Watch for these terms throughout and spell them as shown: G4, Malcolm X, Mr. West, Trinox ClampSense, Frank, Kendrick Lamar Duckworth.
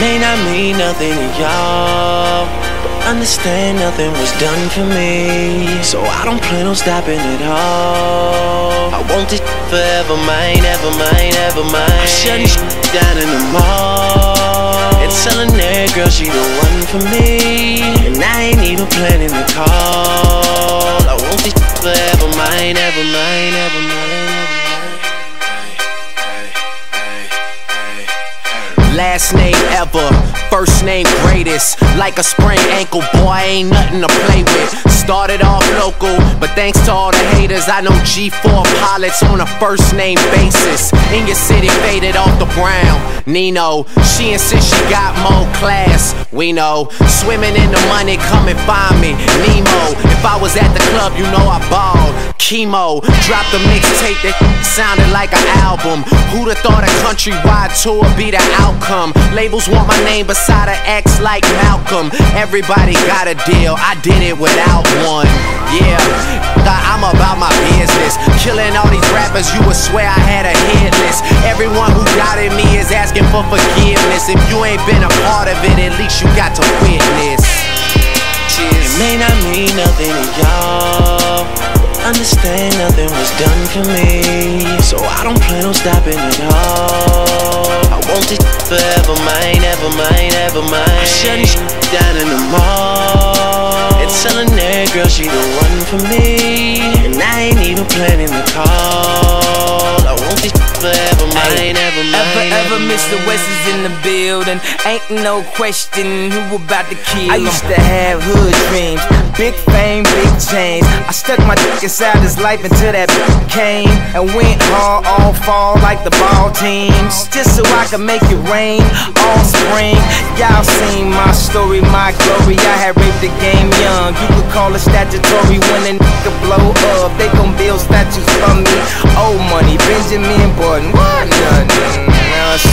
may not mean nothing to y'all, but understand nothing was done for me, so I don't plan on stopping at all. I want it forever mine, ever mine, ever mine. I'm shutting down in the mall and telling that girl she the one for me, and I ain't even planning the call. I want it forever mine, ever mine, ever mine. Last name ever, first name greatest. Like a sprained ankle, boy, ain't nothing to play with. Started off local, but thanks to all the haters, I know G4 pilots on a first name basis. In your city, faded off the brown Nino. She insists she got more class, we know. Swimming in the money, come and find me, Nemo. If I was at the club, you know I balled. Chemo, dropped a mixtape that sounded like an album. Who'da thought a countrywide tour be the outcome? Labels want my name beside an X like Malcolm. Everybody got a deal, I did it without one. Yeah, I'm about my business. Killing all these rappers, you would swear I had a hit list. Everyone who doubted me is asking for forgiveness. If you ain't been a part of it, at least you got to witness. Cheers. It may not mean nothing to y'all, understand nothing was done for me, so I don't plan on stopping at all. I want it forever mine, ever mine, ever mine. I'm shutting down in the mall and telling that girl she the one for me, and I ain't even planning the call. I want it forever mine, ever mine. Ever Mr. West is in the building, ain't no question who about to kill him. I used to have hood dreams, big fame, big change. I stuck my dick inside his life until that came and went hard all fall like the ball teams, just so I could make it rain all spring. Y'all seen my story, my glory. I had raped the game young. You could call it statutory when a nigga blow up. They gon' build statues for me. Old money, Benjamin Button, what none?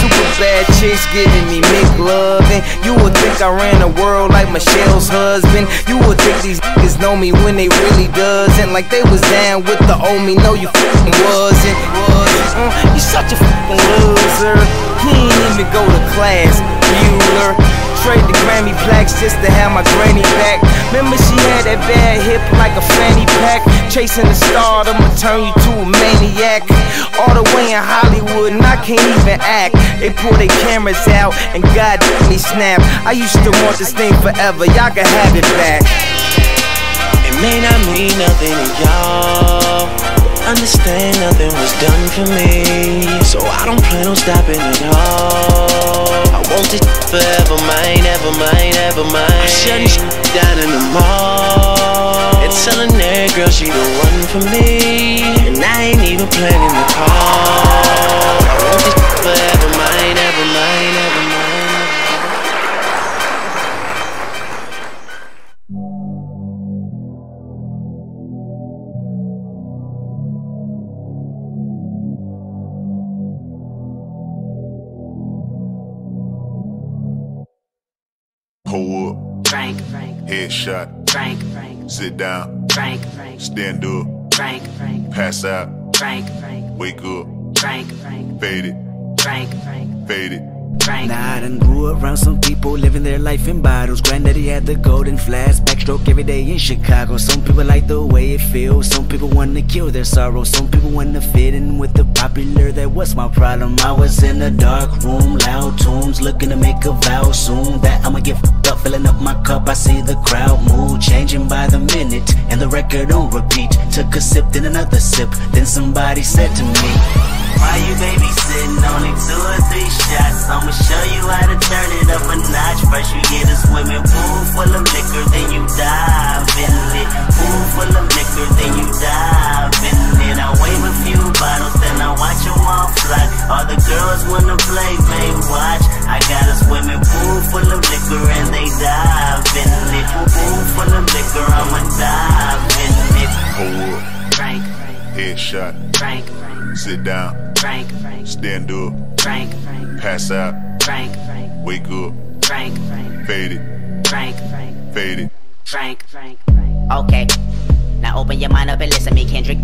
Super bad chicks giving me mixed love, and you would think I ran the world like Michelle's husband. You would think these niggas know me when they really doesn't. Like they was down with the old me, no you f***ing wasn't. You such a f***ing loser. He ain't even go to class, Bueller. Trade the Grammy plaques just to have my granny back. Remember she had that bad hip like a fanny pack. Chasing the star, I'ma turn you to a maniac. All the way in Hollywood and I can't even act. They pull their cameras out and God me snap. I used to want this thing forever, y'all can have it back. It may not mean nothing to y'all, understand nothing was done for me, so I don't plan on stopping at all. I want it forever mine, ever mine, ever mine. I'm shutting down in the mall and telling that girl she the one for me, and I ain't even planning the call. I want it forever mine, ever mine, ever mine. Frank. Headshot. Frank. Sit down. Frank. Stand up. Frank. Pass out. Frank. Wake up. Frank. Faded. Frank. Faded. Nah, I done grew around some people living their life in bottles. Granddaddy had the golden flask, backstroke every day in Chicago. Some people like the way it feels, some people wanna kill their sorrow, some people wanna fit in with the popular. That was my problem. I was in a dark room, loud tunes, looking to make a vow soon that I'ma get f***ed up, filling up my cup. I see the crowd mood changing by the minute, and the record on repeat. Took a sip, then another sip, then somebody said to me, why you babysitting? Only 2 or 3 shots. I'ma show you how to turn it up a notch. First you get a swimming pool full of liquor, then you dive in it. Pool full of liquor, then you dive in it. I wave a few bottles, then I watch them all fly. All the girls wanna play, they watch. I got a swimming pool full of liquor and they dive in it. Pool full of liquor, I'ma dive in it. Hold up. Frank. Headshot. Frank. Sit down. Frank. Stand up. Frank. Pass out. Frank. Wake up. Frank. Faded. Frank. Faded. Frank. Okay, now open your mind up and listen to me, Kendrick.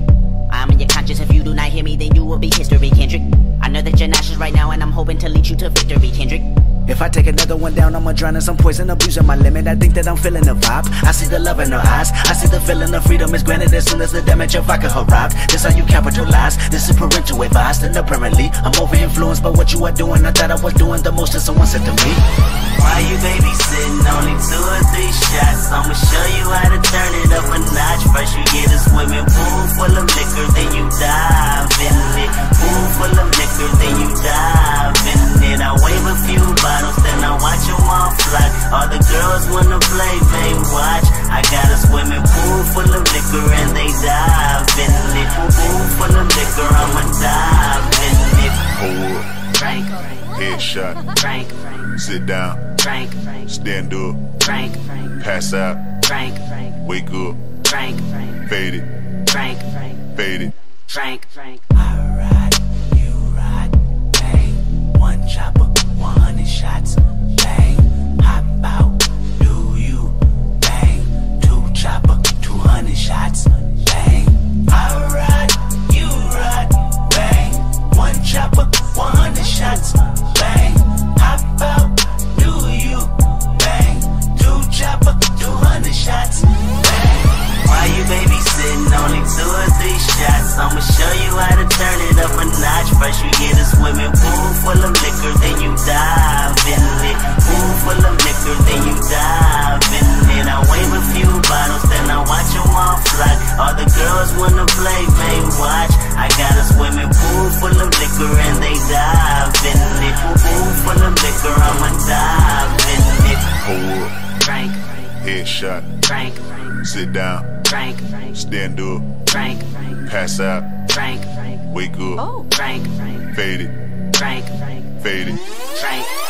I'm in your conscience. If you do not hear me, then you will be history, Kendrick. I know that you're nauseous right now, and I'm hoping to lead you to victory, Kendrick. If I take another one down, I'ma drown in some poison, abusing my limit. I think that I'm feeling the vibe. I see the love in her eyes. I see the feeling of freedom is granted as soon as the damage of vodka arrived. This how you capitalize. This is parental advice, and apparently I'm over influenced by what you are doing. I thought I was doing the most that someone said to me. Why you babysitting? Only 2 or 3 shots. I'ma show you how to turn it up a notch. First you get a swimming pool full of liquor, then you dive in it. Pool full of liquor, then you dive in it. I wave a few bottles, then I watch them all fly. All the girls wanna play, they watch. I got a swimming pool full of liquor and they dive in it. Pool full of liquor, I'ma dive in it. Hold up, Frank. Headshot, Frank. Sit down, Frank. Stand up, Frank. Pass out, Frank. Wake up, Frank. Fade it, Frank. Fade it, Frank. I ride, you ride, bang. One chopper, 100 shots, bang. Hop out, do you, bang. 2 chopper, 200 shots, bang. I ride, you ride, bang. One chopper, 100 shots, bang. Hop out, do you, bang. 2 chopper, 200 shots, bang. Why you babysitting? Only 2 or 3 shots. I'ma show you how to turn it up a notch. First you get a swimming pool full of liquor, then you dive in it. Pool full of liquor, then you dive in it. I wave a few bottles, then I watch them all fly. All the girls wanna play, they watch. I got a swimming pool full of liquor and they dive in it. Pool full of liquor, I'ma dive in it. Hold up, Frank. Headshot, Frank. Sit down, Frank. Stand up, Frank. Pass out, Frank. Wake up, Frank. Fade it, Frank. Fade it, Frank.